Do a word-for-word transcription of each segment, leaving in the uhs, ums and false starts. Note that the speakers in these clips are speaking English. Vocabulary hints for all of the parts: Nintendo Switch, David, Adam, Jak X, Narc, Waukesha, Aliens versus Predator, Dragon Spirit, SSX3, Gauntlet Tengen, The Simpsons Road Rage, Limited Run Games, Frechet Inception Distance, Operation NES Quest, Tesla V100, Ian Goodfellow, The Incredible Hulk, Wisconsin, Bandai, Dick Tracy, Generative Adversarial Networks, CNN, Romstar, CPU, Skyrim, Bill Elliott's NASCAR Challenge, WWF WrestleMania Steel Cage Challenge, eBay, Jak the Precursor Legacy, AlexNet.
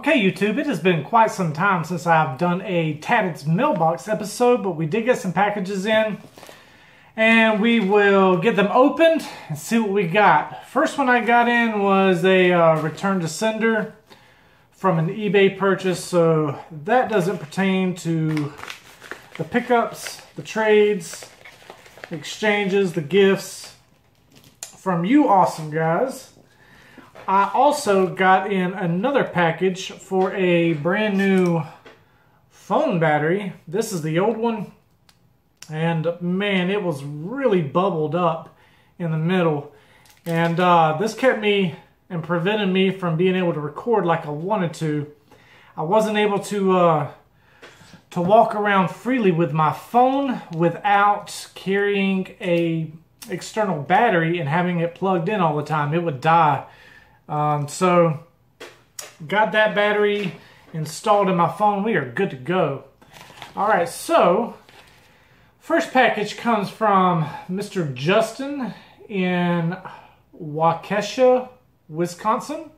Okay, YouTube, it has been quite some time since I've done a Tatted's Mailbox episode, but we did get some packages in, and we will get them opened and see what we got. First one I got in was a uh, return to sender from an eBay purchase, so that doesn't pertain to the pickups, the trades, the exchanges, the gifts from you awesome guys. I also got in another package for a brand new phone battery. This is the old one, and man, it was really bubbled up in the middle, and uh, this kept me and prevented me from being able to record like I wanted to. I wasn't able to uh, to walk around freely with my phone without carrying a external battery and having it plugged in all the time. It would die. Um, so, got that battery installed in my phone. We are good to go. Alright, so, first package comes from Mister Justin in Waukesha, Wisconsin.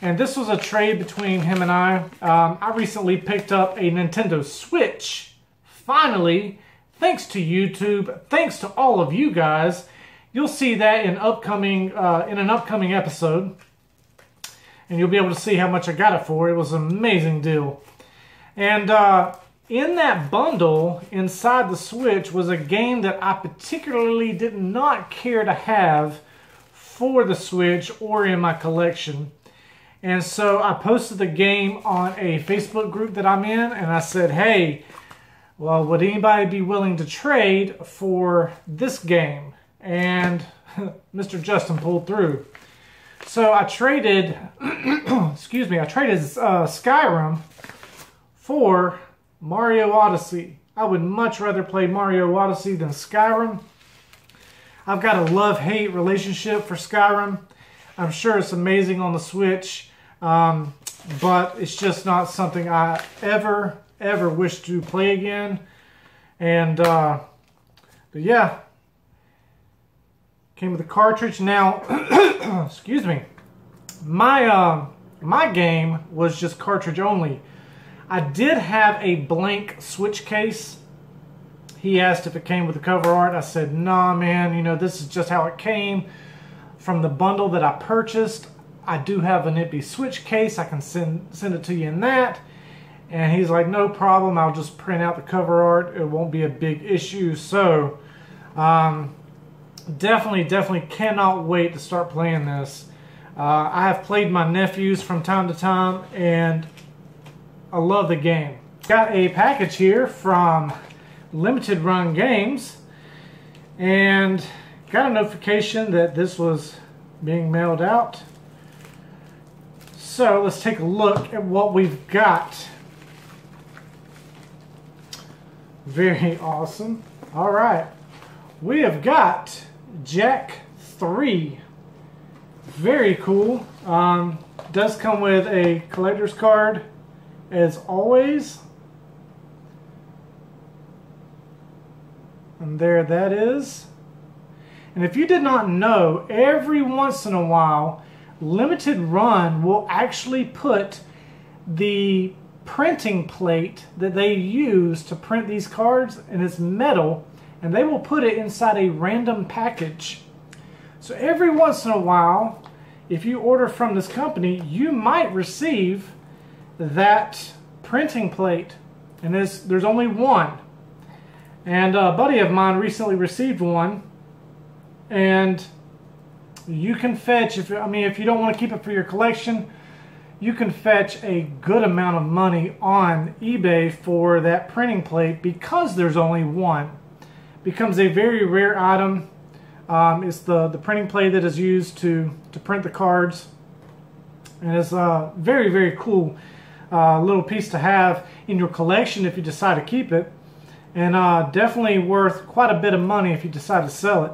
And this was a trade between him and I. Um, I recently picked up a Nintendo Switch. Finally, thanks to YouTube, thanks to all of you guys. You'll see that in upcoming uh, in an upcoming episode, and you'll be able to see how much I got it for. It was an amazing deal. And uh, in that bundle, inside the Switch, was a game that I particularly did not care to have for the Switch or in my collection. And so I posted the game on a Facebook group that I'm in, and I said, hey, well, would anybody be willing to trade for this game? And Mister Justin pulled through. So I traded, excuse me, I traded uh, Skyrim for Mario Odyssey. I would much rather play Mario Odyssey than Skyrim. I've got a love-hate relationship for Skyrim. I'm sure it's amazing on the Switch, um, but it's just not something I ever, ever wish to play again. And, uh, but yeah. Came with a cartridge. Now, excuse me, my, uh, my game was just cartridge only. I did have a blank Switch case. He asked if it came with the cover art. I said, nah, man, you know, this is just how it came from the bundle that I purchased. I do have an N I P I Switch case. I can send, send it to you in that. And he's like, no problem. I'll just print out the cover art. It won't be a big issue. So, um... Definitely, definitely cannot wait to start playing this. Uh, I have played my nephews from time to time, and I love the game. Got a package here from Limited Run Games, and got a notification that this was being mailed out. So let's take a look at what we've got. Very awesome. All right. We have got Jak three, very cool. Um, does come with a collector's card, as always. And there that is. And if you did not know, every once in a while, Limited Run will actually put the printing plate that they use to print these cards, and it's metal, and they will put it inside a random package. So every once in a while, if you order from this company, you might receive that printing plate. And there's, there's only one. And a buddy of mine recently received one. And you can fetch, if, I mean, if you don't want to keep it for your collection, you can fetch a good amount of money on eBay for that printing plate because there's only one. Becomes a very rare item. Um, it's the, the printing plate that is used to, to print the cards. And it's a very, very cool uh, little piece to have in your collection if you decide to keep it. And uh, definitely worth quite a bit of money if you decide to sell it.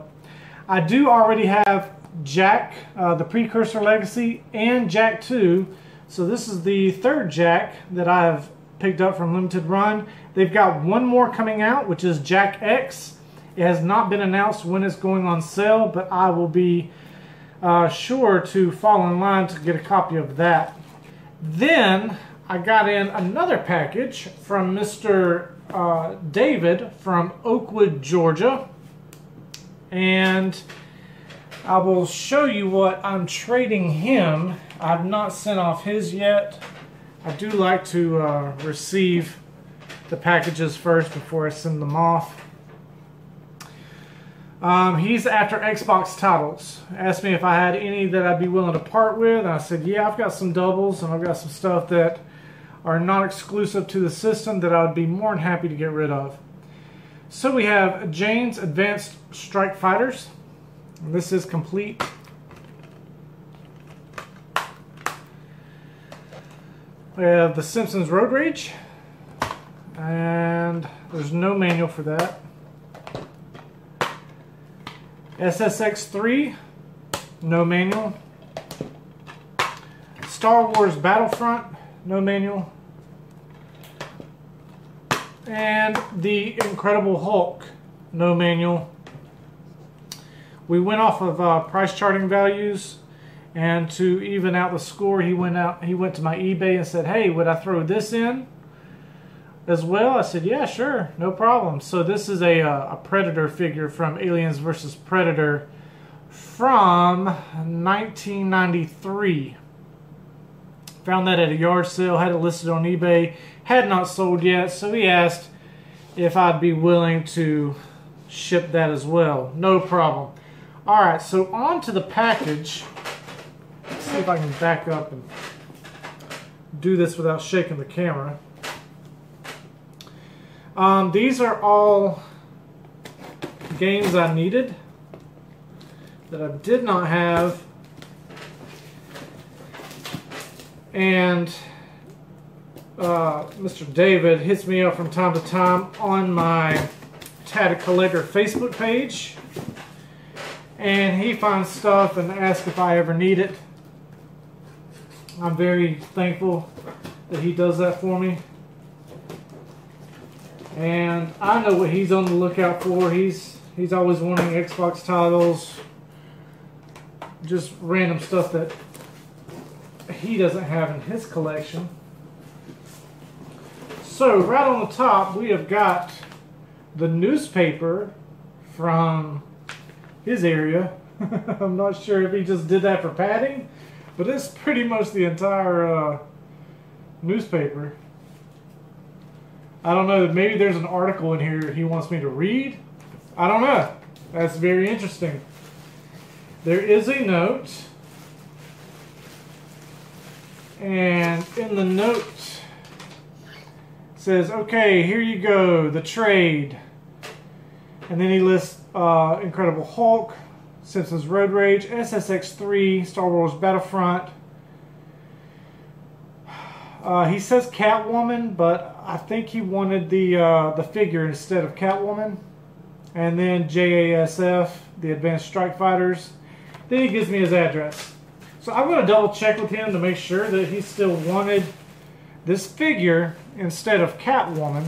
I do already have Jak, uh, the Precursor Legacy, and Jak two. So this is the third Jak that I have picked up from Limited Run. They've got one more coming out, which is Jak X. It has not been announced when it's going on sale, but I will be uh, sure to fall in line to get a copy of that. Then I got in another package from Mister Uh, David from Oakwood, Georgia, and I will show you what I'm trading him. I've not sent off his yet. I do like to uh, receive the packages first before I send them off. Um, he's after Xbox titles. Asked me if I had any that I'd be willing to part with, and I said, yeah, I've got some doubles and I've got some stuff that are not exclusive to the system that I would be more than happy to get rid of. So we have Jane's Advanced Strike Fighters. And this is complete. We have The Simpsons Road Rage. And there's no manual for that. S S X three, no manual. Star Wars Battlefront, no manual. And The Incredible Hulk, no manual. We went off of uh, price charting values, and to even out the score, he went out he went to my eBay and said, hey, would I throw this in as well? I said, yeah, sure, no problem. So this is a, uh, a Predator figure from Aliens versus Predator from nineteen ninety-three. Found that at a yard sale, had it listed on eBay, had not sold yet, so he asked if I'd be willing to ship that as well. No problem. Alright, so on to the package. Let's see if I can back up and do this without shaking the camera. Um, these are all games I needed that I did not have. And uh, Mister David hits me up from time to time on my Tatted Collector Facebook page, and he finds stuff and asks if I ever need it. I'm very thankful that he does that for me, and I know what he's on the lookout for. He's he's always wanting Xbox titles, just random stuff that he doesn't have in his collection. So right on the top we have got the newspaper from his area. I'm not sure if he just did that for padding, but it's pretty much the entire uh, newspaper. I don't know, maybe there's an article in here he wants me to read. I don't know. That's very interesting. There is a note, and in the note says, okay, here you go, the trade. And then he lists uh, Incredible Hulk, Simpsons Road Rage, S S X three, Star Wars Battlefront. Uh, he says Catwoman, but I think he wanted the, uh, the figure instead of Catwoman. And then J A S F, the Advanced Strike Fighters. Then he gives me his address. So I'm going to double check with him to make sure that he still wanted this figure instead of Catwoman.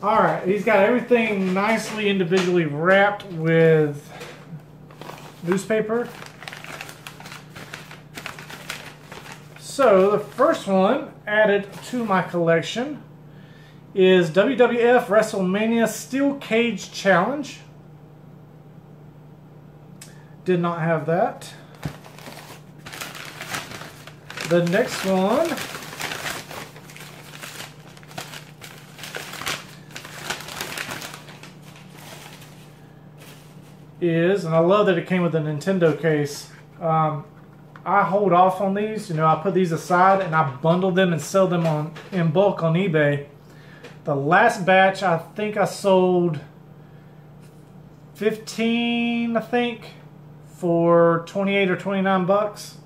Alright, he's got everything nicely individually wrapped with newspaper. So the first one added to my collection is W W F WrestleMania Steel Cage Challenge. Did not have that. The next one is, and I love that it came with a Nintendo case. Um, I hold off on these, you know, I put these aside and I bundle them and sell them on in bulk on eBay. The last batch, I think I sold fifteen, I think, for twenty-eight or twenty-nine bucks.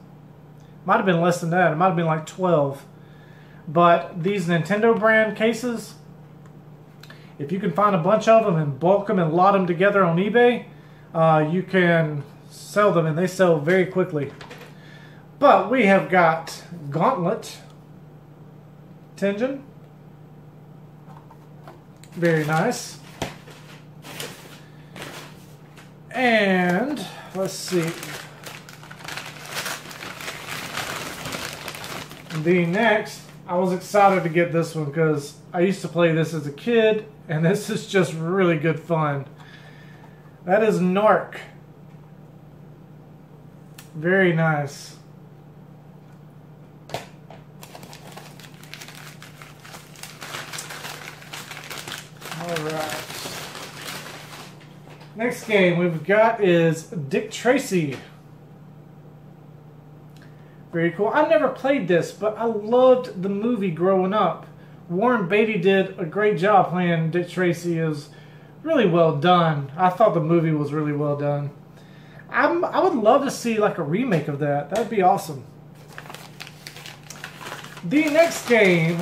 Might have been less than that. It might have been like twelve. But these Nintendo brand cases, if you can find a bunch of them and bulk them and lot them together on eBay, uh, you can sell them, and they sell very quickly. But we have got Gauntlet Tengen. Very nice. And let's see. The next, I was excited to get this one because I used to play this as a kid, and this is just really good fun. That is Narc. Very nice. Alright. Next game we've got is Dick Tracy. Very cool. I've never played this, but I loved the movie growing up. Warren Beatty did a great job playing Dick Tracy. It was really well done. I thought the movie was really well done. I'm, I would love to see like a remake of that. That would be awesome. The next game,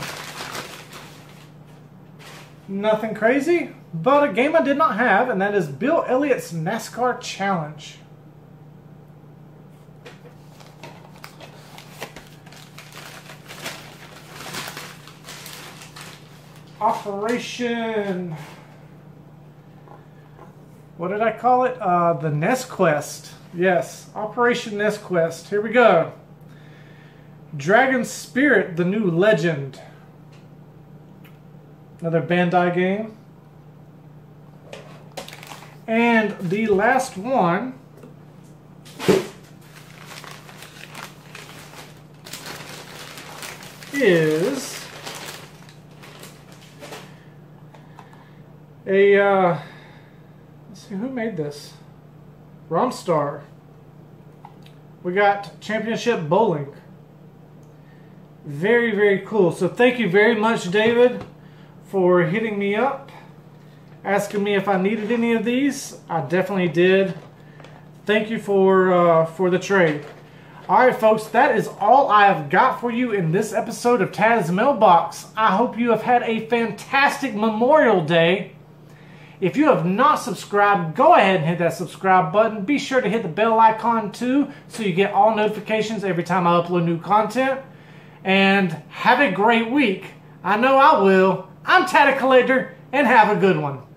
nothing crazy, but a game I did not have, and that is Bill Elliott's NASCAR Challenge. Operation, what did I call it? Uh, the N E S Quest. Yes, Operation N E S Quest. Here we go. Dragon Spirit, the New Legend. Another Bandai game. And the last one is A, uh, let's see, who made this? Romstar. We got Championship Bowling. Very, very cool. So thank you very much, David, for hitting me up, asking me if I needed any of these. I definitely did. Thank you for, uh, for the trade. Alright folks, that is all I have got for you in this episode of Tad's Mailbox. I hope you have had a fantastic Memorial Day. If you have not subscribed, go ahead and hit that subscribe button. Be sure to hit the bell icon too, so you get all notifications every time I upload new content. And have a great week. I know I will. I'm Tatted Collector, and have a good one.